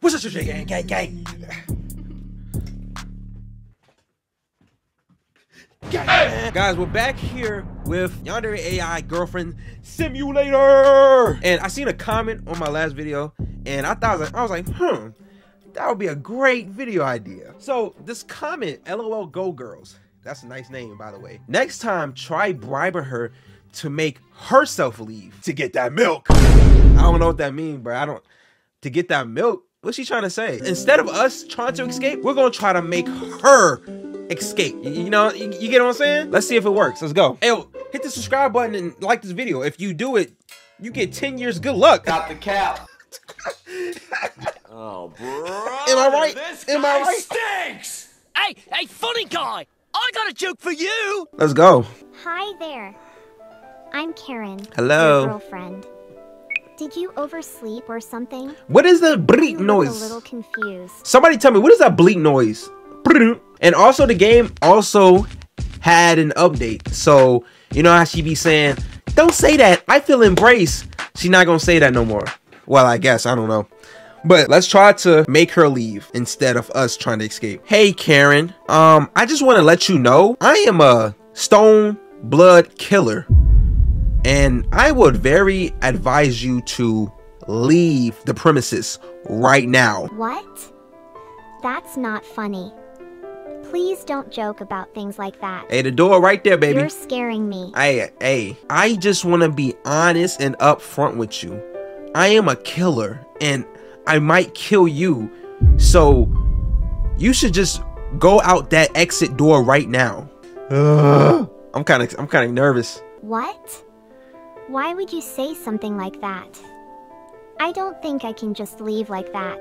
What's this? Hey. Guys, we're back here with Yandere AI Girlfriend Simulator. And I seen a comment on my last video, and I thought I was like, that would be a great video idea. So this comment, LOL Go Girls, that's a nice name, by the way. Next time, try bribing her to make herself leave to get that milk. I don't know what that means, bro. To get that milk. What's she trying to say? Instead of us trying to escape, we're gonna try to make her escape. You know, you get what I'm saying? Let's see if it works. Let's go. Hey, yo, hit the subscribe button and like this video. If you do it, you get 10 years good luck. Got the cap. Oh, bro. Am I right? This guy stinks. Hey, funny guy. I got a joke for you. Let's go. Hi there. I'm Karen. Hello. Your girlfriend. Did you oversleep or something? What is the bleep noise? I'm a little confused. Somebody tell me, what is that bleep noise? And also the game also had an update. So, you know how she be saying, don't say that, I feel embraced. She's not gonna say that no more. Well, I guess, I don't know. But let's try to make her leave instead of us trying to escape. Hey Karen, I just wanna let you know, I am a stone blood killer. And I would very advise you to leave the premises right now. What? That's not funny. Please don't joke about things like that. Hey, the door right there, baby. You're scaring me. Hey, I just want to be honest and upfront with you. I am a killer and I might kill you. So you should just go out that exit door right now. I'm kind of nervous. What? Why would you say something like that? I don't think I can just leave like that.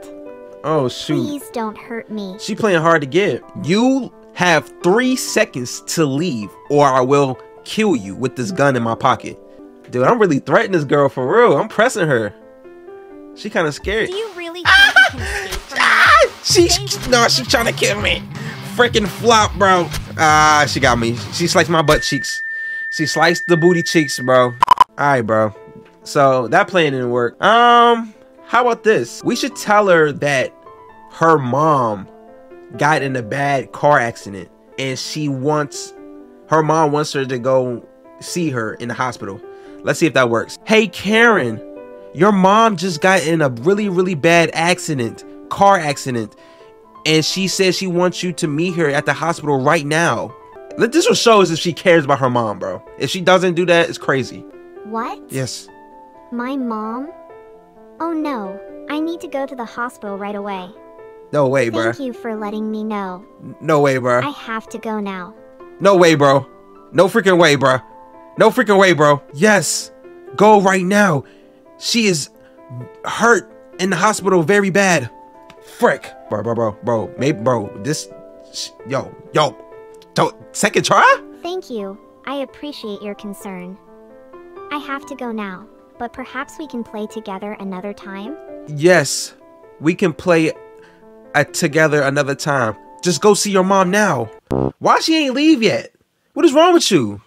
Oh, shoot. Please don't hurt me. She playing hard to get. You have 3 seconds to leave or I will kill you with this gun in my pocket. Dude, I'm really threatening this girl for real. I'm pressing her. She kind of scared. Do you really think you can escape from she's trying to kill me. Freaking flop, bro. She got me. She sliced my butt cheeks. She sliced the booty cheeks, bro. Alright, bro. So that plan didn't work. How about this? We should tell her that her mom got in a bad car accident and her mom wants her to go see her in the hospital. Let's see if that works. Hey Karen, your mom just got in a really, really bad accident, car accident, and she says she wants you to meet her at the hospital right now. This will show us if she cares about her mom, bro. If she doesn't do that, it's crazy. What? Yes. My mom? Oh no, I need to go to the hospital right away. No way, bro. Thank you for letting me know. No way, bro. I have to go now. No way, bro. No freaking way, bro. No freaking way, bro. Yes, go right now. She is hurt in the hospital very bad. Frick. Bro. Maybe, bro, this, yo. Second try? Thank you. I appreciate your concern. I have to go now. But perhaps we can play together another time? Yes, we can play together another time. Just go see your mom now. Why she ain't leave yet? What is wrong with you?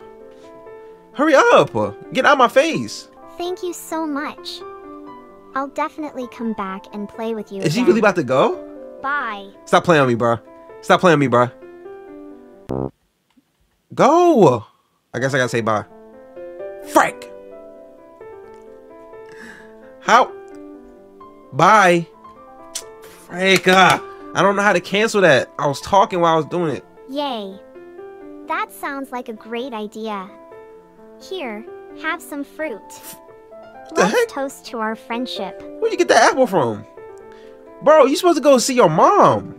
Hurry up. Get out of my face. Thank you so much. I'll definitely come back and play with you. Is she really about to go? Bye. Stop playing on me, bro. Stop playing on me, bro. Go. I guess I gotta say bye. Frank. How? Bye. Frick, I don't know how to cancel that. I was talking while I was doing it. Yay. That sounds like a great idea. Here, have some fruit. Let's toast to our friendship. Where'd you get that apple from? Bro, you're supposed to go see your mom.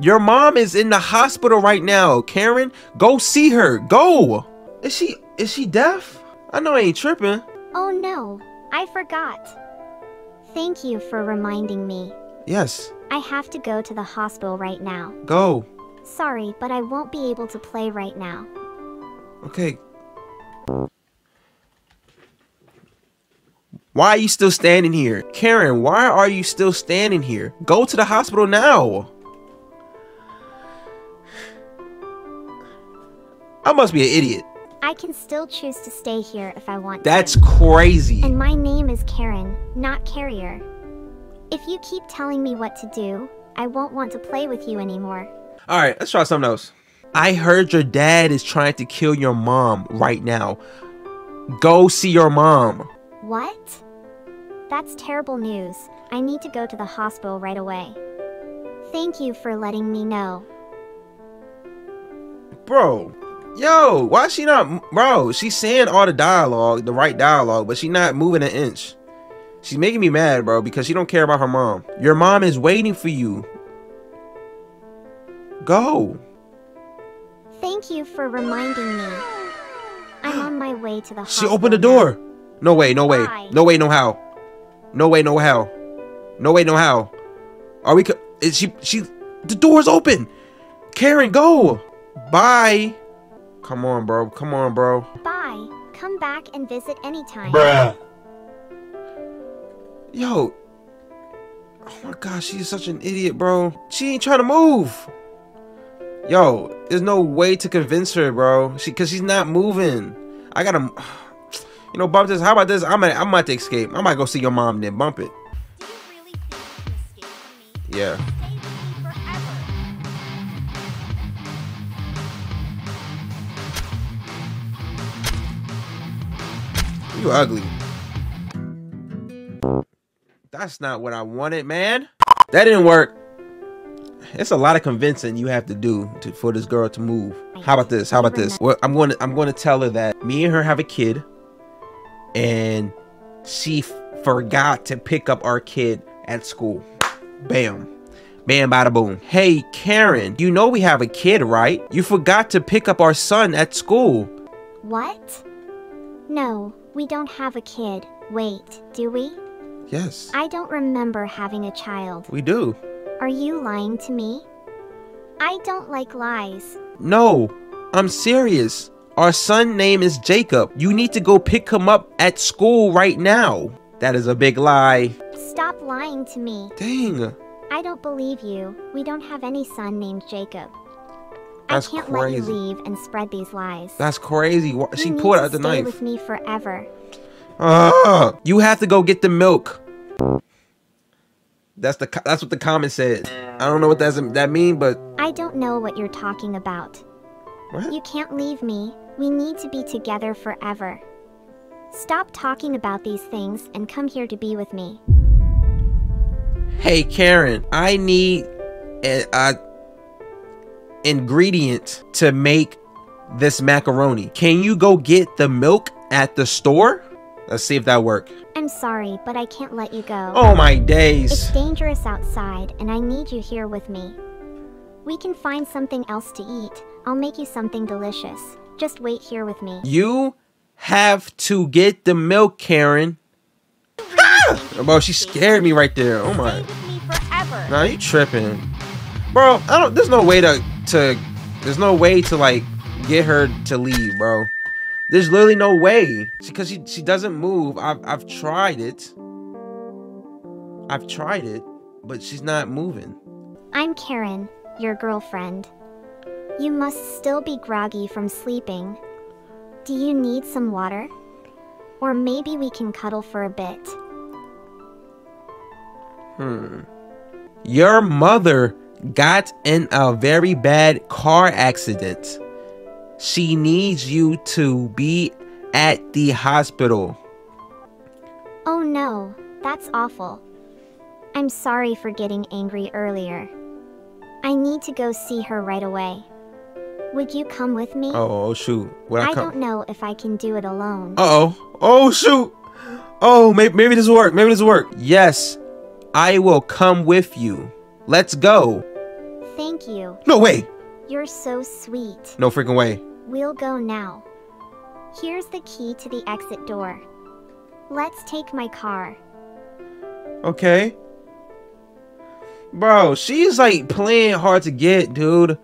Your mom is in the hospital right now, Karen. Go see her. Go. Is she deaf? I know I ain't tripping. Oh no. I forgot. Thank you for reminding me. Yes. I have to go to the hospital right now. Go. Sorry, but I won't be able to play right now. Okay. Why are you still standing here? Karen, why are you still standing here? Go to the hospital now. I must be an idiot. I can still choose to stay here if I want to. That's crazy. And my name is Karen, not Carrier. If you keep telling me what to do, I won't want to play with you anymore. All right, let's try something else. I heard your dad is trying to kill your mom right now. Go see your mom. What? That's terrible news. I need to go to the hospital right away. Thank you for letting me know. Bro, yo, why is she not, bro, she's saying all the dialogue, the right dialogue, but she's not moving an inch. She's making me mad, bro, because she don't care about her mom. Your mom is waiting for you. Go. Thank you for reminding me. I'm on my way to the hospital. She opened the door. No way, no way. No way, no how. No way, no how. No way, no how. Are we, is she, the door's open. Karen, go. Bye. Come on, bro. Come on, bro. Bye. Come back and visit anytime. Bruh. Yo. Oh my gosh, she's such an idiot, bro. She ain't trying to move. Yo, there's no way to convince her, bro. Cause she's not moving. I gotta, you know, Bump this. How about this? I'm about to escape. I might go see your mom then bump it. Do you really think you can escape from me? Yeah. You ugly. That's not what I wanted, man. That didn't work. It's a lot of convincing you have to do for this girl to move. How about this? How about this? Well, I'm going to tell her that me and her have a kid, and she forgot to pick up our kid at school. Bam, bam, bada boom. Hey, Karen, you know we have a kid, right? You forgot to pick up our son at school. What? No, we don't have a kid. Wait, do we? Yes. I don't remember having a child. We do. Are you lying to me? I don't like lies. No, I'm serious. Our son's name is Jacob. You need to go pick him up at school right now. That is a big lie. Stop lying to me. Dang. I don't believe you. We don't have any son named Jacob. That's crazy. I can't let you leave and spread these lies. That's crazy. She pulled out the knife. You need to stay with me forever. You have to go get the milk. That's what the comment said. I don't know what that mean, but I don't know what you're talking about. What? You can't leave me. We need to be together forever. Stop talking about these things and come here to be with me. Hey Karen, I need an ingredient to make this macaroni. Can you go get the milk at the store? Let's see if that works. I'm sorry, but I can't let you go. Oh my days. It's dangerous outside, and I need you here with me. We can find something else to eat. I'll make you something delicious. Just wait here with me. You have to get the milk, Karen. Ah! Bro, she scared me right there. Oh my. Nah, you tripping. Bro, I don't, there's no way there's no way to like get her to leave, bro. There's literally no way because she doesn't move. I've tried it. I've tried it, but she's not moving. I'm Karen, your girlfriend. You must still be groggy from sleeping. Do you need some water? Or maybe we can cuddle for a bit. Your mother got in a very bad car accident. She needs you to be at the hospital. Oh no, that's awful. I'm sorry for getting angry earlier. I need to go see her right away. Would you come with me? Oh, shoot. I don't know if I can do it alone. Uh-oh. Oh, shoot. Oh, maybe this will work. Maybe this will work. Yes, I will come with you. Let's go. Thank you. No way. You're so sweet. No freaking way. We'll go now. Here's the key to the exit door. Let's take my car. Okay. Bro, she's like playing hard to get, dude.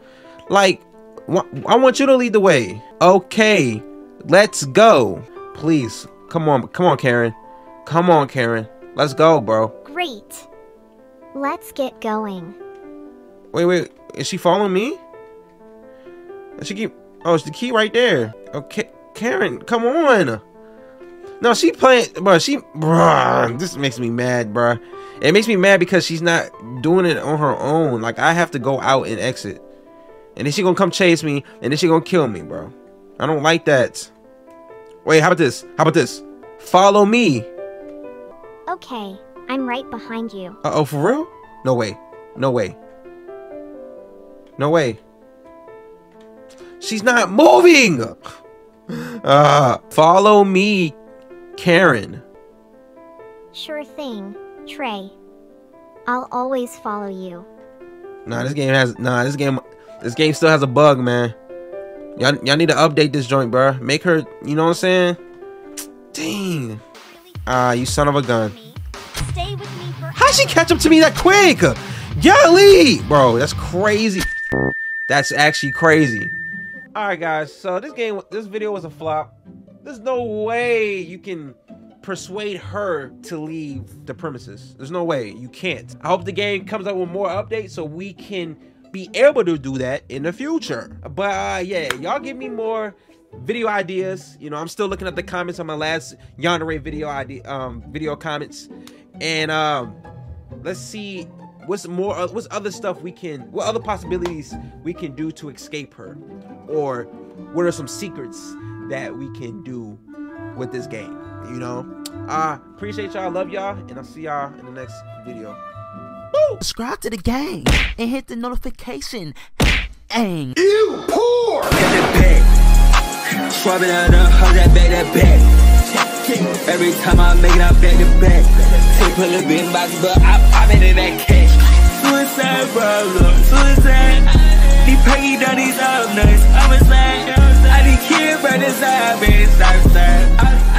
Like, I want you to lead the way. Okay, let's go. Please, come on. Come on, Karen. Come on, Karen. Let's go, bro. Great. Let's get going. Wait, wait. Is she following me? She keep. Oh, it's the key right there. Okay, Karen, come on. No, she playing, bro. This makes me mad, bro. It makes me mad because she's not doing it on her own. Like, I have to go out and exit. And then she gonna come chase me, and then she gonna kill me, bro. I don't like that. Wait, how about this? How about this? Follow me. Okay, I'm right behind you. Uh-oh, for real? No way. No way. No way. She's not moving. Follow me, Karen. Sure thing, Trey. I'll always follow you. Nah, this game has... Nah, this game still has a bug, man. Y'all need to update this joint, bro. Make her... You know what I'm saying? Dang. Ah, you son of a gun. How'd she catch up to me that quick? Golly! Bro, that's crazy. That's actually crazy. Alright, guys. So, this video was a flop. There's no way you can persuade her to leave the premises. There's no way. You can't. I hope the game comes out with more updates so we can be able to do that in the future. But yeah, y'all give me more video ideas. You know, I'm still looking at the comments on my last Yandere video idea, video comments, and let's see what's more, what's other stuff we can, what other possibilities we can do to escape her, or what are some secrets that we can do with this game. You know, I appreciate y'all, love y'all, and I'll see y'all in the next video. Subscribe to the gang and hit the notification. Dang. Ew, poor. Swap it out up, hug that back, that back. Every time I make it, I back to back. Take a little bit box, but I been in that cash. Suicide, brother, suicide. These pay down these up nuts. I'm inside. I need kids right inside, man. Start,